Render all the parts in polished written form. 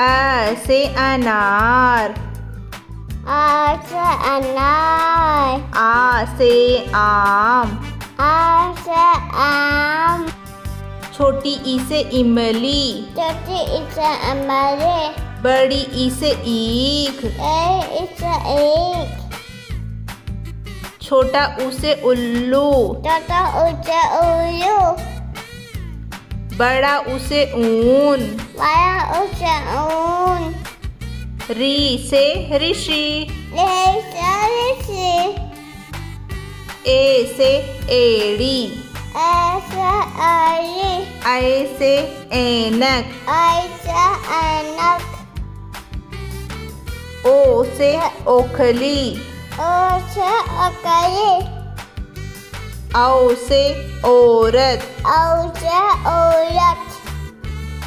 अ से अनार, आ से अनार, आ से आम, आ से आम। छोटी ई से इमली, छोटी ई से इमली, बड़ी ई से ईख, बड़ी ई से ईख। छोटा ऊ से उल्लू, छोटा ऊ से उल्लू, बड़ा ऊ से ऊन, बड़ा ऊ से ऊन। री से ऋषि, री से ऋषि, ए से एड़ी, ए से एड़ी, ऐ से ऐनक, ऐ से ऐनक। ओ से ओखली, ओ से ओखली, औ से औरत, औ से औरत।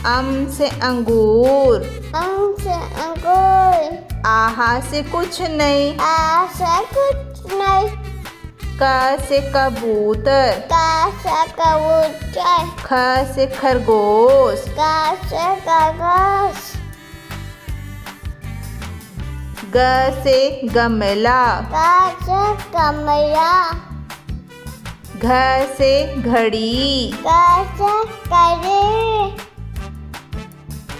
अम से अंगूर, अम से अंगूर, आहा से कुछ नहीं, आ से कुछ नहीं। का से कबूतर, का से कबूतर, ख से खरगोश, का से खरगोश। ग से गमला, ग से गमला, घ से घड़ी, घ से घड़ी।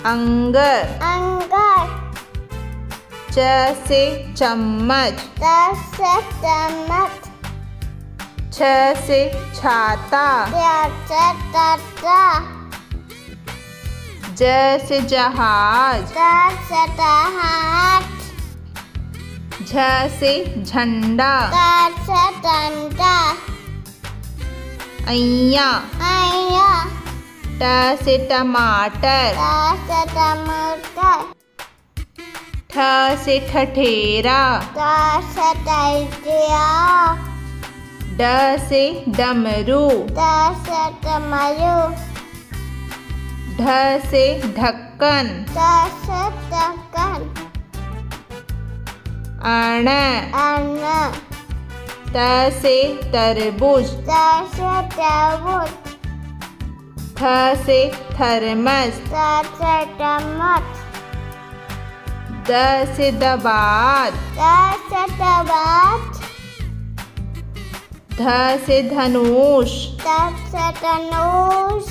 अंगर, अंगर, च से चम्मच, च से चम्मच, छ से छाता, छ से छाता, ज से जहाज, ज से जहाज। झ से झंडा, झ से झंडा, अइया, अइया। ट से टमाटर, ट से टमाटर, ठ से ठठेरा, ठ से ठठेरा, ड से डमरू, ड से डमरू। ढ से ढक्कन, ढ से ढक्कन, आना, आना। त से तरबूज, त से तरबूज, थ से थर्मस, थ से थर्मस। द से दबात, द से दबात, ध से धनुष, ध से धनुष।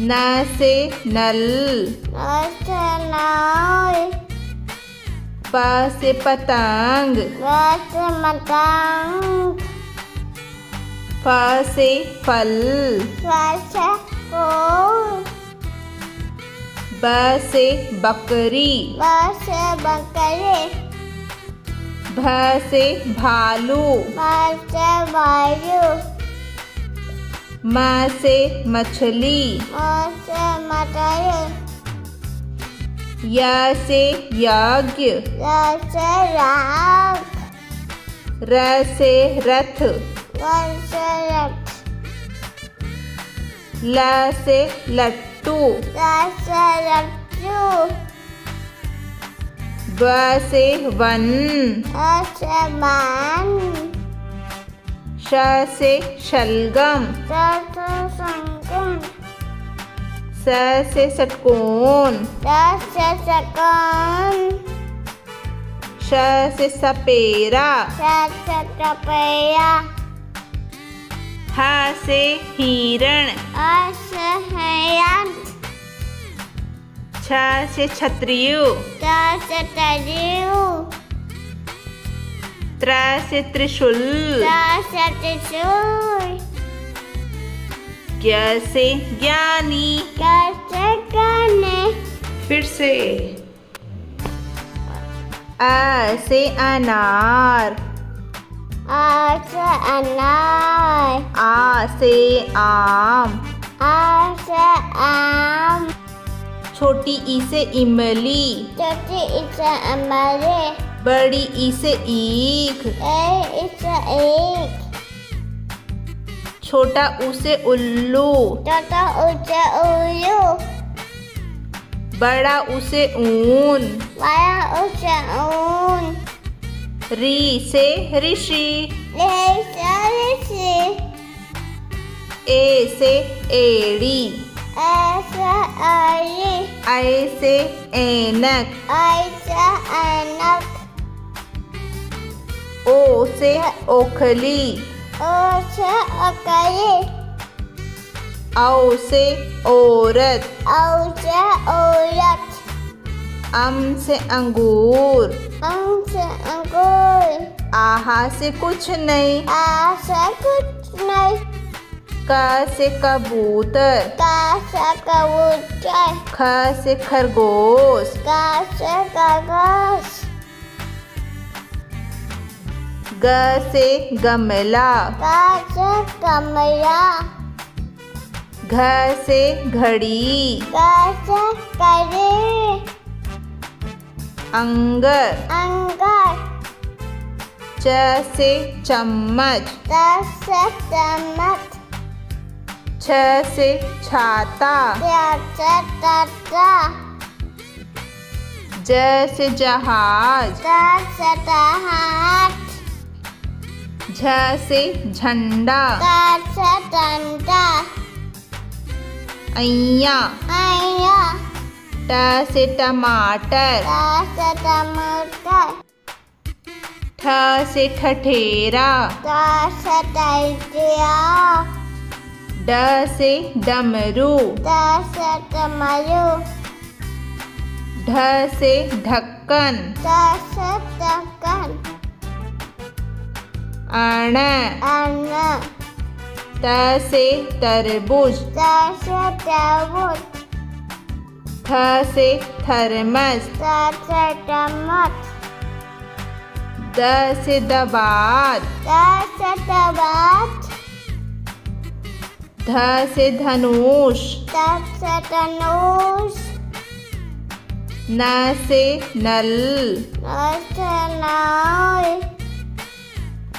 न से नल, न से नल, प से पतंग, प से पतंग, फ से फल, फ से फल, ब से बकरी, ब से बकरी, भ से भालू, भ से भालू, म से मछली, म से मछली, य से यज्ञ, य से यज्ञ, र से रथ, र से रथ, ल से लट्टू, ल से लट्टू, व से वन, व से वन, श से शलगम, श से शलगम, स से षटकोण, स से षटकोण, श से सपेरा, श से सपेरा, ह से हिरण, ह से हिरण, छ से क्षत्रिय, छ से क्षत्रिय, त्र से त्रिशूल, त्र से त्रिशूल। ज्ञ से ज्ञानी, ज्ञ से ज्ञानी, फिर से। अ से अनार, आ से अनार, आ से आम, आ से आम। छोटी ई से इमली, छोटी ई से इमली, बड़ी ई से ईख, बड़ी ई से ईख। छोटा ऊ से उल्लू, छोटा ऊ से उल्लू, बड़ा ऊ से ऊन, बड़ा ऊ से ऊन। री से ऋषि, री से ऋषि, ए से एड़ी, ऐसे ऐनक, ऐसा ऐनक। ओ से ओखली, ओ से ओखली। औ से औरत, औ से औरत। अम से अंगूर, अम से अंगूर। आहा से कुछ नहीं, आ से कुछ नहीं। क से कबूतर, क से कबूतर। ख से खरगोश, ख से खरगोश। ग से गमला, ग से गमला। घ से घड़ी, घ से घड़ी। अंगर, अंगर। च से चम्मच, च से चम्मच। छ से छाता, छ छाता। ज से जहाज, ज से जहाज। झ से झंडा, झ से झंडा। अय्या, अय्या। ट से टमाटर, ट से टमाटर। ठ से ठठेरा, ठ से ठठेरा। ड से डमरू, ड से डमरू। ढ से ढक्कन, ढ से ढक्कन। अण, अण। त से तरबूज, त से तरबूज। थ से थर्मस, थ से थर्मस। द से दबात, द से दबात। ध से धनुष, ध से धनुष। न से नल, न से नल।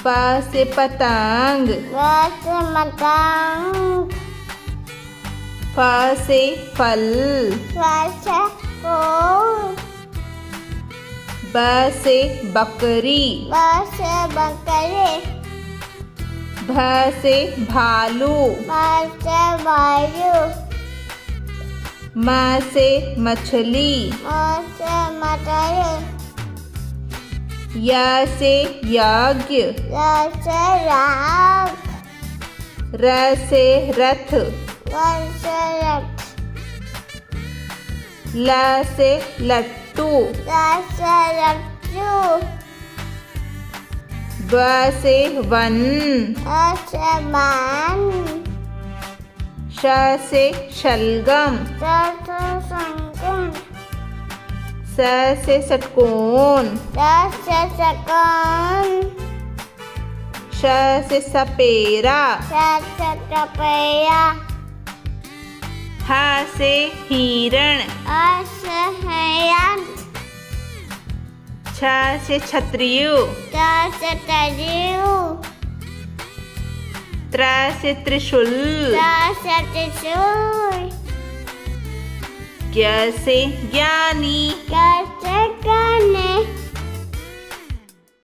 प से पतंग, प से पतंग। फ से फल, फ से फल। ब से बकरी, ब से बकरी। भ से भालू, भ से भालू। म से मछली, म से मछली। य से यज्ञ, य से यज्ञ। र से रथ, ल से लट्टू, ल से लट्टू। व से वन, व से वन। श से शलगम, श से शलगम। स से षटकोण, स से षटकोण। श से सपेरा, श से सपेरा। ह से हिरण, ह से हिरण। छ से छतरियो, छ से छतरियो। त्र से त्रिशूल, त्र से त्रिशूल। ज्ञ से ज्ञानी, ज्ञ से ज्ञानी।